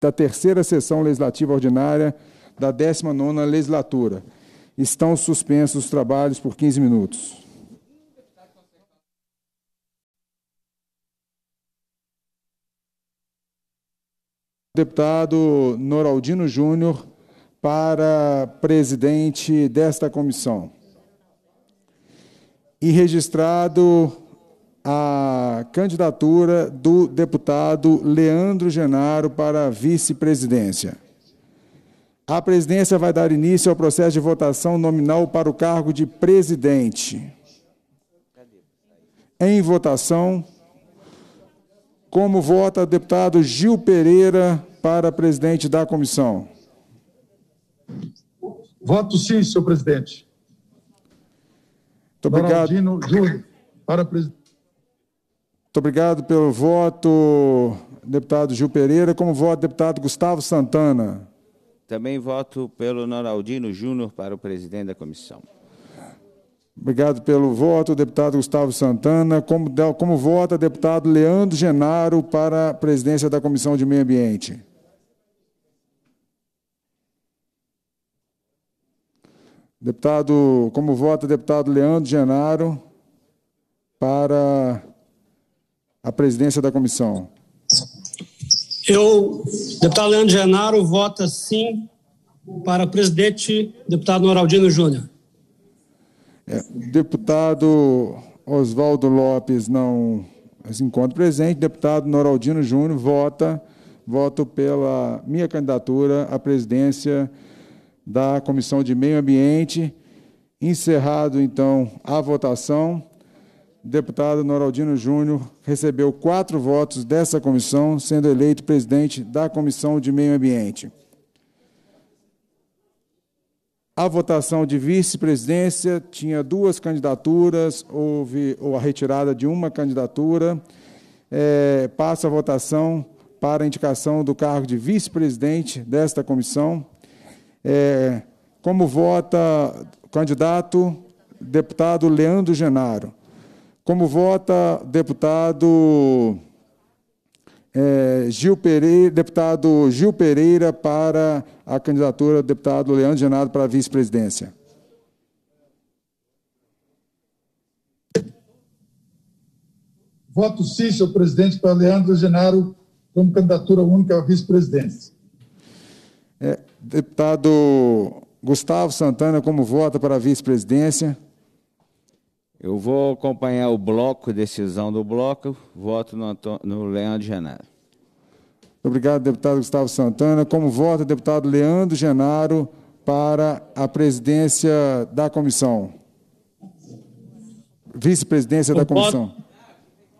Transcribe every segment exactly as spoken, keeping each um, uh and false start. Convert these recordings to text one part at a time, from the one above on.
da terceira sessão legislativa ordinária da décima nona legislatura. Estão suspensos os trabalhos por quinze minutos. Deputado Noraldino Júnior para presidente desta comissão. E registrado a candidatura do deputado Leandro Genaro para a vice-presidência. A presidência vai dar início ao processo de votação nominal para o cargo de presidente. Em votação, como vota o deputado Gil Pereira para presidente da comissão? Voto sim, senhor presidente. Muito obrigado. Noraldino Júnior, para presidente. Muito obrigado pelo voto, deputado Gil Pereira. Como voto, deputado Gustavo Santana? Também voto pelo Noraldino Júnior para o presidente da comissão. Obrigado pelo voto, deputado Gustavo Santana. Como, como vota, deputado Leandro Genaro para a presidência da Comissão de Meio Ambiente? Deputado, como vota, deputado Leandro Genaro para a presidência da comissão? Eu, deputado Leandro Genaro, vota sim para presidente, deputado Noraldino Júnior. É, deputado Osvaldo Lopes não se encontra presente. Deputado Noraldino Júnior vota, voto pela minha candidatura à presidência da Comissão de Meio Ambiente. Encerrado, então, a votação. Deputado Noraldino Júnior recebeu quatro votos dessa comissão, sendo eleito presidente da Comissão de Meio Ambiente. A votação de vice-presidência tinha duas candidaturas, houve ou a retirada de uma candidatura. É, passa a votação para a indicação do cargo de vice-presidente desta comissão. É, como vota o candidato, deputado Leandro Genaro. Como vota deputado É, Gil Pereira, deputado Gil Pereira para a candidatura do deputado Leandro Genaro para a vice-presidência. Voto sim, senhor presidente, para Leandro Genaro como candidatura única à vice-presidência. É, deputado Gustavo Santana, como vota para a vice-presidência? Eu vou acompanhar o bloco, decisão do bloco, voto no, Antônio, no Leandro Genaro. Obrigado, deputado Gustavo Santana. Como vota, deputado Leandro Genaro para a presidência da comissão? Vice-presidência da comissão.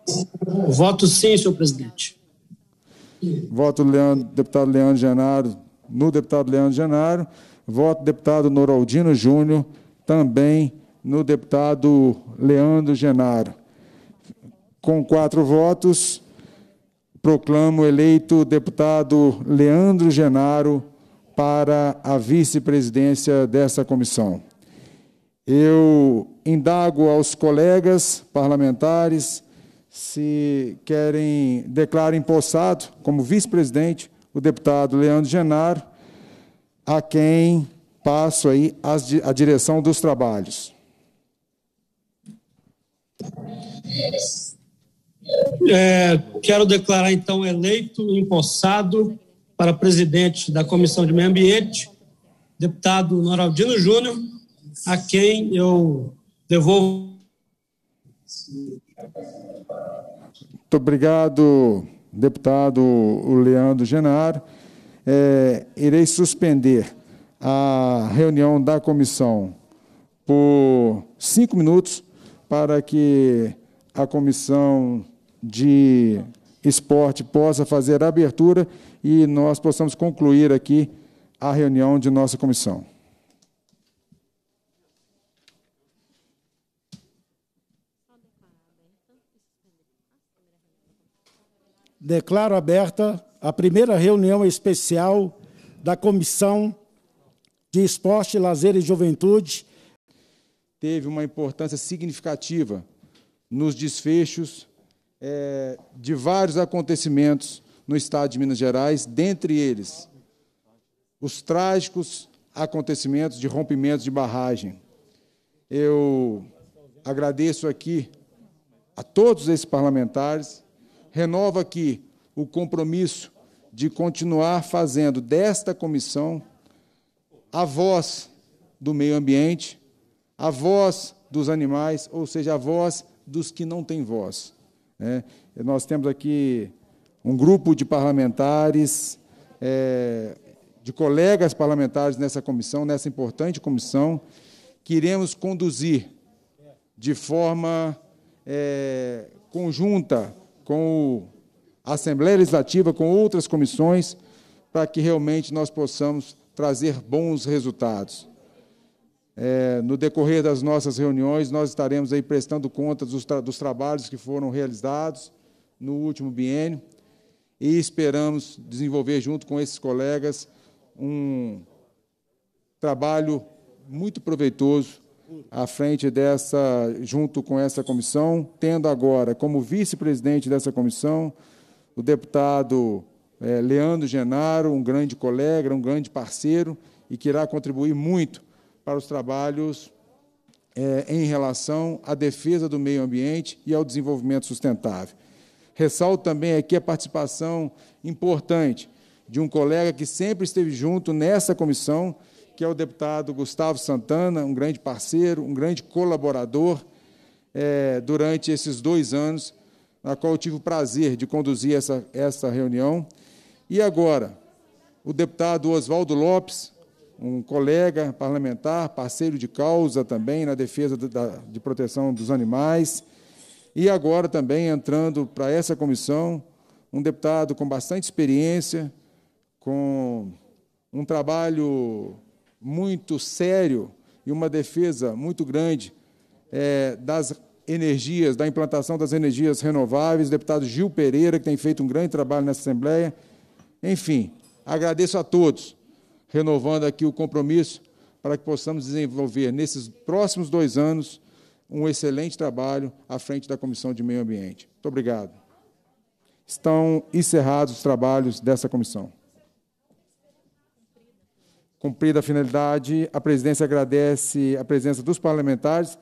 Voto, voto sim, senhor presidente. Voto Leandro, deputado Leandro Genaro, no deputado Leandro Genaro. Voto deputado Noraldino Júnior, também no deputado Leandro Genaro. Com quatro votos, proclamo eleito o deputado Leandro Genaro para a vice-presidência dessa comissão. Eu indago aos colegas parlamentares se querem declarar empossado como vice-presidente o deputado Leandro Genaro, a quem passo aí a direção dos trabalhos. É, quero declarar, então, eleito, empossado para presidente da Comissão de Meio Ambiente, deputado Noraldino Júnior, a quem eu devolvo. Muito obrigado, deputado Leandro Genaro. É, irei suspender a reunião da comissão por cinco minutos, para que a Comissão de Esporte possa fazer a abertura e nós possamos concluir aqui a reunião de nossa comissão. Declaro aberta a primeira reunião especial da Comissão de Esporte, Lazer e Juventude. Teve uma importância significativa nos desfechos é, de vários acontecimentos no estado de Minas Gerais, dentre eles os trágicos acontecimentos de rompimentos de barragem. Eu agradeço aqui a todos esses parlamentares, renovo aqui o compromisso de continuar fazendo desta comissão a voz do meio ambiente, a voz dos animais, ou seja, a voz dos que não têm voz, né? Nós temos aqui um grupo de parlamentares, é, de colegas parlamentares nessa comissão, nessa importante comissão, que iremos conduzir de forma é, conjunta com a Assembleia Legislativa, com outras comissões, para que realmente nós possamos trazer bons resultados. É, no decorrer das nossas reuniões, nós estaremos aí prestando contas dos, tra dos trabalhos que foram realizados no último biênio e esperamos desenvolver, junto com esses colegas, um trabalho muito proveitoso à frente dessa, junto com essa comissão, tendo agora como vice-presidente dessa comissão o deputado é, Leandro Genaro, um grande colega, um grande parceiro, e que irá contribuir muito para os trabalhos é, em relação à defesa do meio ambiente e ao desenvolvimento sustentável. Ressalto também aqui a participação importante de um colega que sempre esteve junto nessa comissão, que é o deputado Gustavo Santana, um grande parceiro, um grande colaborador, é, durante esses dois anos, na qual eu tive o prazer de conduzir essa, essa reunião. E agora, o deputado Osvaldo Lopes, um colega parlamentar, parceiro de causa também na defesa da, de proteção dos animais. E agora também, entrando para essa comissão, um deputado com bastante experiência, com um trabalho muito sério e uma defesa muito grande é, das energias, da implantação das energias renováveis, o deputado Gil Pereira, que tem feito um grande trabalho nessa Assembleia. Enfim, agradeço a todos, renovando aqui o compromisso para que possamos desenvolver, nesses próximos dois anos, um excelente trabalho à frente da Comissão de Meio Ambiente. Muito obrigado. Estão encerrados os trabalhos dessa comissão. Cumprida a finalidade, a presidência agradece a presença dos parlamentares